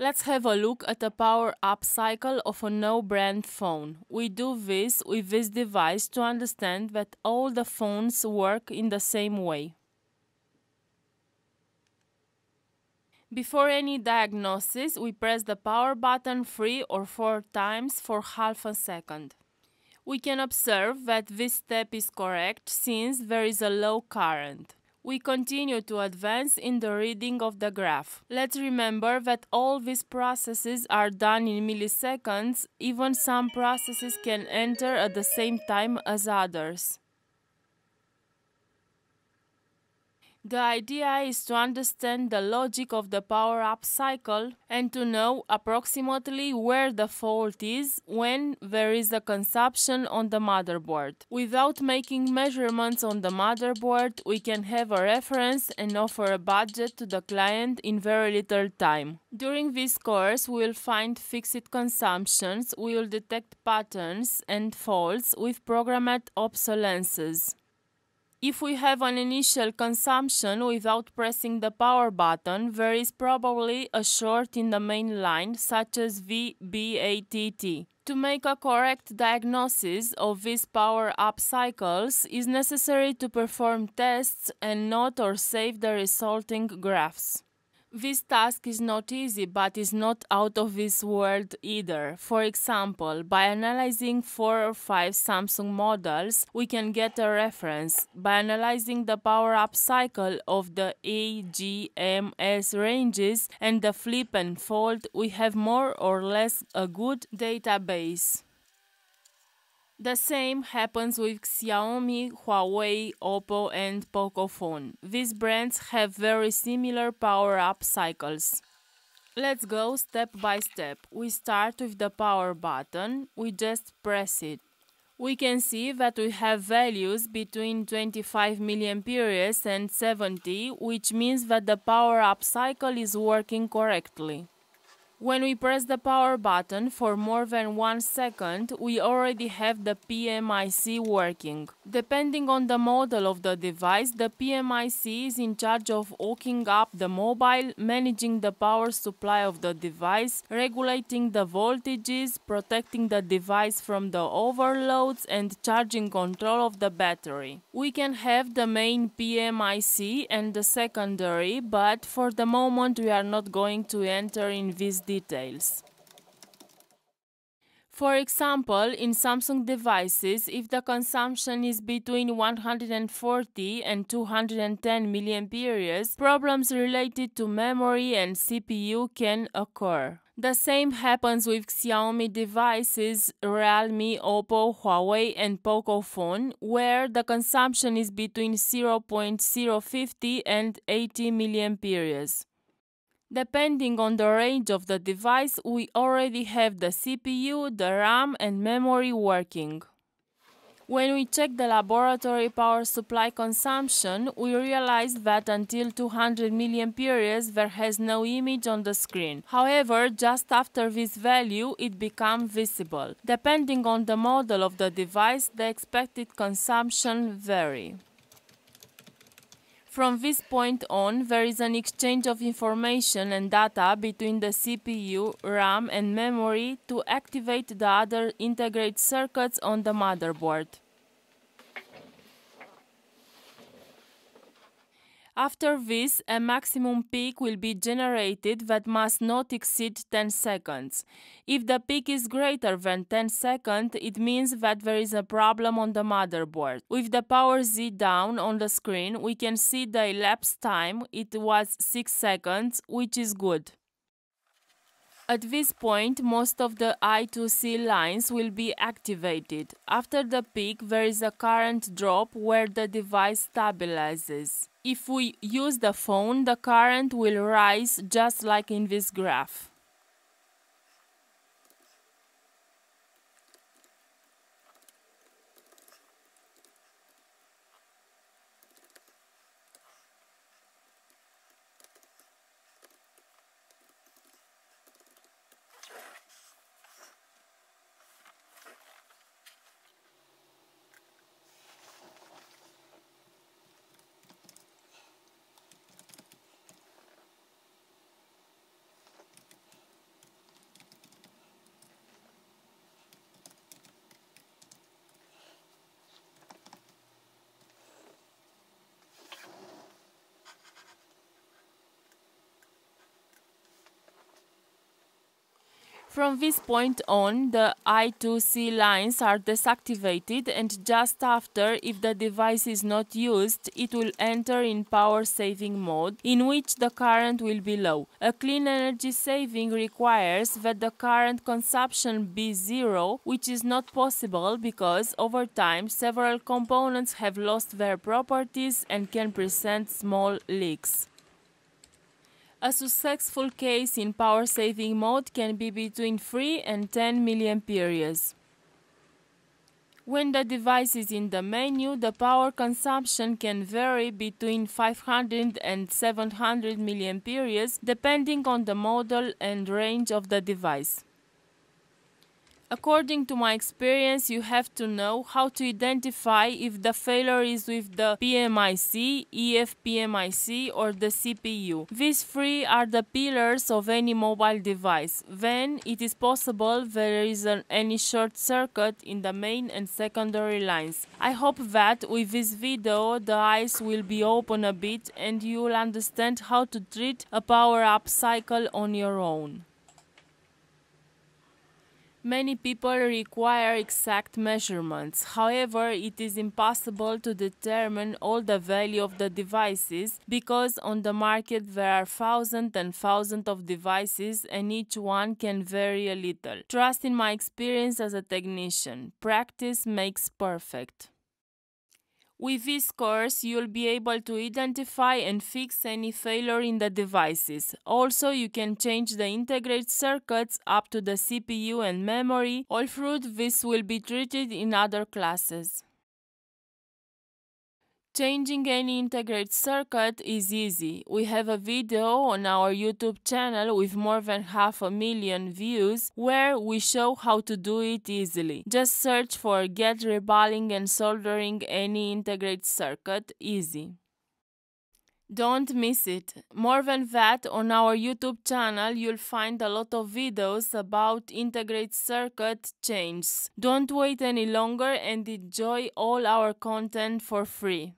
Let's have a look at the power-up cycle of a no-brand phone. We do this with this device to understand that all the phones work in the same way. Before any diagnosis, we press the power button 3 or 4 times for half a second. We can observe that this step is correct since there is a low current. We continue to advance in the reading of the graph. Let's remember that all these processes are done in milliseconds, even some processes can enter at the same time as others. The idea is to understand the logic of the power-up cycle and to know approximately where the fault is when there is a consumption on the motherboard. Without making measurements on the motherboard, we can have a reference and offer a budget to the client in very little time. During this course, we will find fixed consumptions, we will detect patterns and faults with programmed obsolescences. If we have an initial consumption without pressing the power button, there is probably a short in the main line, such as VBATT. To make a correct diagnosis of these power-up cycles, it is necessary to perform tests and note or save the resulting graphs. This task is not easy, but is not out of this world either. For example, by analyzing 4 or 5 Samsung models, we can get a reference. By analyzing the power-up cycle of the AGMS ranges and the flip and fold, we have more or less a good database. The same happens with Xiaomi, Huawei, Oppo and Poco Phone. These brands have very similar power-up cycles. Let's go step by step. We start with the power button, we just press it. We can see that we have values between 25 mA and 70, which means that the power-up cycle is working correctly. When we press the power button for more than 1 second, we already have the PMIC working. Depending on the model of the device, the PMIC is in charge of hooking up the mobile, managing the power supply of the device, regulating the voltages, protecting the device from the overloads and charging control of the battery. We can have the main PMIC and the secondary, but for the moment we are not going to enter in these details. For example, in Samsung devices, if the consumption is between 140 and 210 mA, problems related to memory and CPU can occur. The same happens with Xiaomi devices, Realme, Oppo, Huawei and Poco Phone, where the consumption is between 0.050 and 80 mA. Depending on the range of the device, we already have the CPU, the RAM and memory working. When we check the laboratory power supply consumption, we realize that until 200 mA there has no image on the screen. However, just after this value it becomes visible. Depending on the model of the device, the expected consumption varies. From this point on, there is an exchange of information and data between the CPU, RAM and memory to activate the other integrated circuits on the motherboard. After this, a maximum peak will be generated that must not exceed 10 seconds. If the peak is greater than 10 seconds, it means that there is a problem on the motherboard. With the power Z down on the screen, we can see the elapsed time, it was 6 seconds, which is good. At this point, most of the I2C lines will be activated. After the peak, there is a current drop where the device stabilizes. If we use the phone, the current will rise just like in this graph. From this point on, the I2C lines are deactivated, and just after, if the device is not used, it will enter in power saving mode, in which the current will be low. A clean energy saving requires that the current consumption be zero, which is not possible because over time several components have lost their properties and can present small leaks. A successful case in power saving mode can be between 3 and 10 mAh. When the device is in the menu, the power consumption can vary between 500 and 700 mAh depending on the model and range of the device. According to my experience, you have to know how to identify if the failure is with the PMIC, EFPMIC or the CPU. These three are the pillars of any mobile device. Then it is possible there is any short circuit in the main and secondary lines. I hope that with this video the eyes will be open a bit and you will understand how to treat a power-up cycle on your own. Many people require exact measurements. However, it is impossible to determine all the value of the devices because on the market there are thousands and thousands of devices and each one can vary a little. Trust in my experience as a technician. Practice makes perfect. With this course, you'll be able to identify and fix any failure in the devices. Also, you can change the integrated circuits up to the CPU and memory. All through this will be treated in other classes. Changing any integrated circuit is easy. We have a video on our YouTube channel with more than 500,000 views where we show how to do it easily. Just search for "Get Reballing and Soldering Any Integrated Circuit Easy". Don't miss it. More than that, on our YouTube channel you'll find a lot of videos about integrated circuit changes. Don't wait any longer and enjoy all our content for free.